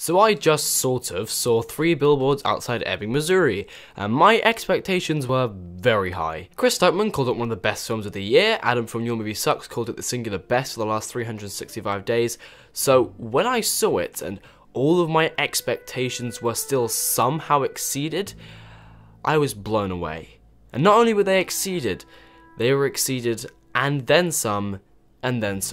So I just sort of saw Three Billboards Outside Ebbing, Missouri, and my expectations were very high. Chris Stuntman called it one of the best films of the year, Adam from Your Movie Sucks called it the singular best of the last 365 days, so when I saw it and all of my expectations were still somehow exceeded, I was blown away. And not only were they were exceeded and then some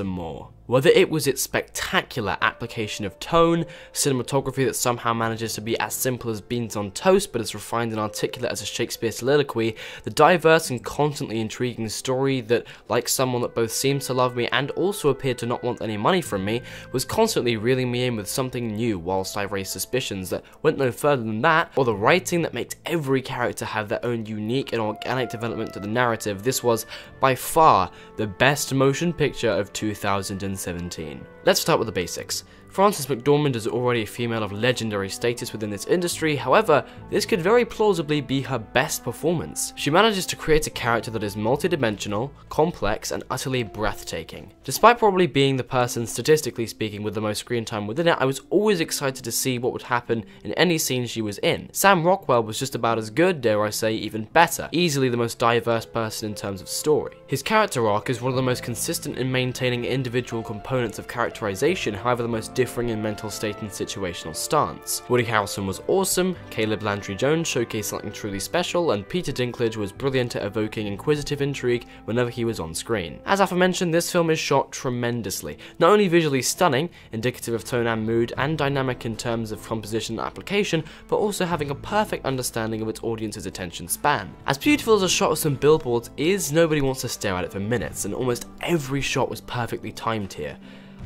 more. Whether it was its spectacular application of tone, cinematography that somehow manages to be as simple as beans on toast but as refined and articulate as a Shakespeare soliloquy, the diverse and constantly intriguing story that, like someone that both seems to love me and also appeared to not want any money from me, was constantly reeling me in with something new whilst I raised suspicions that went no further than that, or the writing that makes every character have their own unique and organic development to the narrative, this was by far the best motion picture of 2017. Let's start with the basics. Frances McDormand is already a female of legendary status within this industry, however, this could very plausibly be her best performance. She manages to create a character that is multidimensional, complex, and utterly breathtaking. Despite probably being the person, statistically speaking, with the most screen time within it, I was always excited to see what would happen in any scene she was in. Sam Rockwell was just about as good, dare I say, even better, easily the most diverse person in terms of story. His character arc is one of the most consistent in maintaining individual components of characterization, however the most differing in mental state and situational stance. Woody Harrelson was awesome, Caleb Landry Jones showcased something truly special, and Peter Dinklage was brilliant at evoking inquisitive intrigue whenever he was on screen. As aforementioned, this film is shot tremendously, not only visually stunning, indicative of tone and mood, and dynamic in terms of composition and application, but also having a perfect understanding of its audience's attention span. As beautiful as a shot of some billboards is, nobody wants to stare at it for minutes, and almost every shot was perfectly timed here.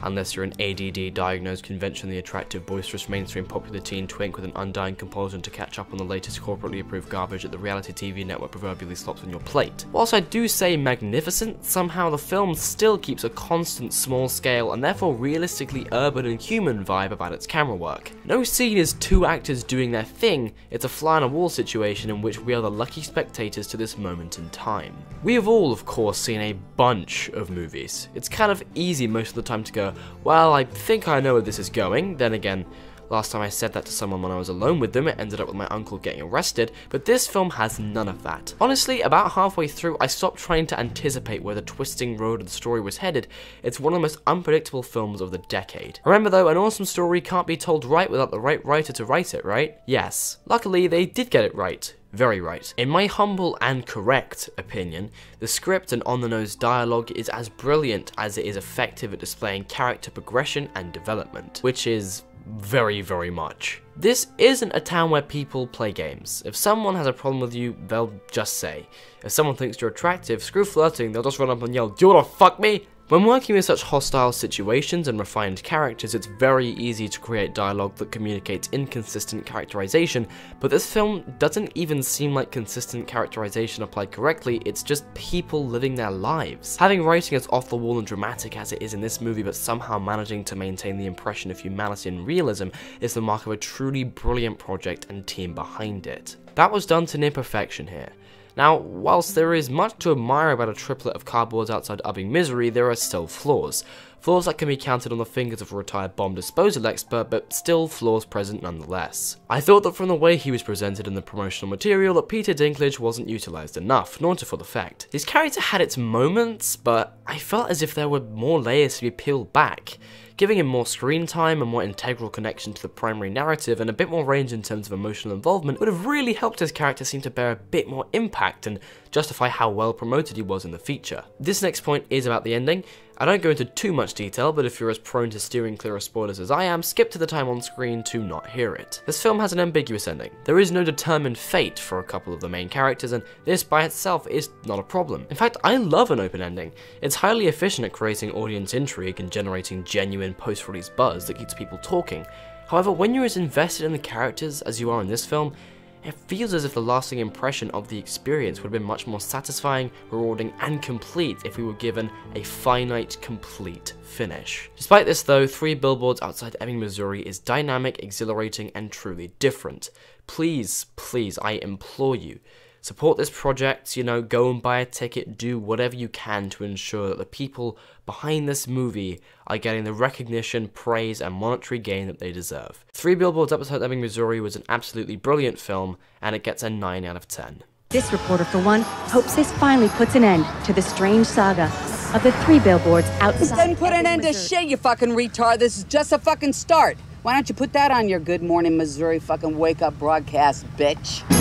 Unless you're an ADD, diagnosed, conventionally attractive, boisterous, mainstream, popular teen twink with an undying compulsion to catch up on the latest corporately approved garbage that the reality TV network proverbially slops on your plate. Whilst I do say magnificent, somehow the film still keeps a constant small scale and therefore realistically urban and human vibe about its camera work. No scene is two actors doing their thing, it's a fly on a wall situation in which we are the lucky spectators to this moment in time. We have all, of course, seen a bunch of movies. It's kind of easy most of the time to go, well, I think I know where this is going. Then again, last time I said that to someone when I was alone with them, it ended up with my uncle getting arrested, but this film has none of that. Honestly, about halfway through, I stopped trying to anticipate where the twisting road of the story was headed. It's one of the most unpredictable films of the decade. Remember though, an awesome story can't be told right without the right writer to write it, right? Yes. Luckily, they did get it right. Very right. In my humble and correct opinion, the script and on-the-nose dialogue is as brilliant as it is effective at displaying character progression and development, which is very, very much. This isn't a town where people play games. If someone has a problem with you, they'll just say. If someone thinks you're attractive, screw flirting, they'll just run up and yell, "Do you wanna fuck me?" When working with such hostile situations and refined characters, it's very easy to create dialogue that communicates inconsistent characterization, but this film doesn't even seem like consistent characterization applied correctly, it's just people living their lives. Having writing as off the wall and dramatic as it is in this movie, but somehow managing to maintain the impression of humanity and realism, is the mark of a truly brilliant project and team behind it. That was done to near perfection here. Now, whilst there is much to admire about a triplet of cardboards outside Ebbing, Missouri, there are still flaws. Flaws that can be counted on the fingers of a retired bomb disposal expert, but still flaws present nonetheless. I thought that from the way he was presented in the promotional material that Peter Dinklage wasn't utilised enough, nor to full effect. His character had its moments, but I felt as if there were more layers to be peeled back, giving him more screen time, a more integral connection to the primary narrative, and a bit more range in terms of emotional involvement would have really helped his character seem to bear a bit more impact and justify how well promoted he was in the feature. This next point is about the ending. I don't go into too much detail, but if you're as prone to steering clear of spoilers as I am, skip to the time on screen to not hear it. This film has an ambiguous ending. There is no determined fate for a couple of the main characters, and this by itself is not a problem. In fact, I love an open ending. It's highly efficient at creating audience intrigue and generating genuine post-release buzz that keeps people talking. However, when you're as invested in the characters as you are in this film, it feels as if the lasting impression of the experience would have been much more satisfying, rewarding, and complete if we were given a finite, complete finish. Despite this though, Three Billboards Outside Ebbing, Missouri is dynamic, exhilarating, and truly different. Please, please, I implore you, Support this project, you know, go and buy a ticket, do whatever you can to ensure that the people behind this movie are getting the recognition, praise, and monetary gain that they deserve. Three Billboards Outside Ebbing, Missouri was an absolutely brilliant film, and it gets a 9 out of 10. This reporter, for one, hopes this finally puts an end to the strange saga of the Three Billboards Outside. This doesn't put an end to shit, you fucking retard. This is just a fucking start. Why don't you put that on your Good Morning Missouri fucking wake-up broadcast, bitch?